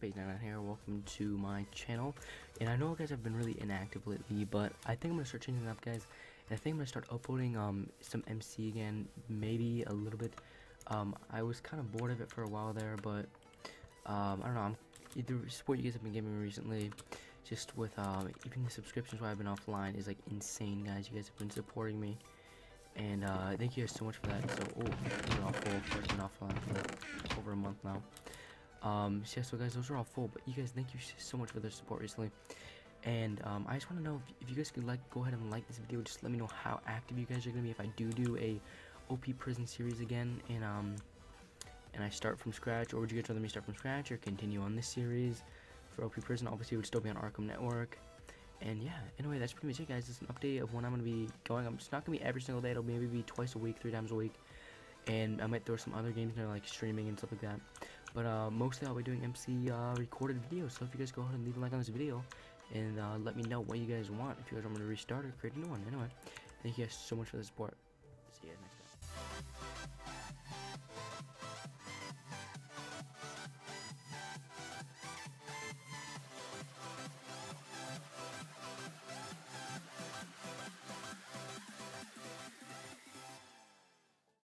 Space9 here, welcome to my channel. And I know guys I've been really inactive lately, but I think I'm gonna start changing it up guys, and I think I'm gonna start uploading some MC again, maybe a little bit. I was kind of bored of it for a while there, but I don't know, the support you guys have been giving me recently, just with even the subscriptions while I've been offline, is like insane guys. You guys have been supporting me, and thank you guys so much for that. So I've been offline for over a month now. So yeah, so guys, those are all full, but you guys, thank you so much for the support recently. And I just want to know if you guys could go ahead and like this video. Just let me know how active you guys are gonna be if I do a OP prison series again, and I start from scratch, or would you guys rather me start from scratch or continue on this series for OP prison? Obviously it would still be on Arkham Network. And yeah, anyway, that's pretty much it guys. It's an update of when I'm gonna be going. I'm just not gonna be every single day. It'll maybe be twice a week, 3 times a week, and I might throw some other games in there like streaming and stuff like that. But mostly I'll be doing MC recorded videos. So if you guys go ahead and leave a like on this video, and let me know what you guys want, if you guys want me to restart or create a new one. Anyway, thank you guys so much for the support. See you guys next time.